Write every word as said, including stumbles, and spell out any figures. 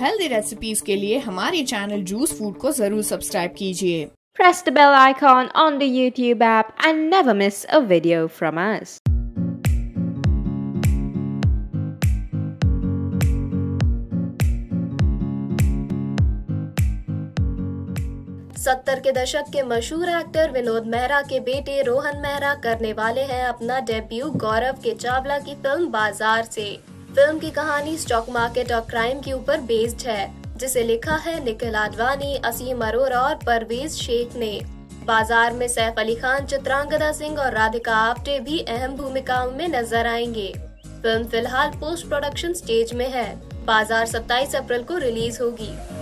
Healthy recipes के लिए हमारे चैनल जूस फूड को जरूर सब्सक्राइब कीजिए। Press the bell icon on the YouTube app and never miss a video from us. सत्तर के दशक के मशहूर एक्टर विनोद मेहरा के बेटे रोहन मेहरा करने वाले हैं अपना डेब्यू गौरव के चावला की फिल्म बाजार से। फिल्म की कहानी स्टॉक मार्केट और क्राइम के ऊपर बेस्ड है, जिसे लिखा है निखिल आडवाणी, असीम अरोरा और परवेज शेख ने। बाजार में सैफ अली खान, चित्रांगदा सिंह और राधिका आप्टे भी अहम भूमिकाओं में नजर आएंगे। फिल्म फिलहाल पोस्ट प्रोडक्शन स्टेज में है। बाजार सत्ताईस अप्रैल को रिलीज होगी।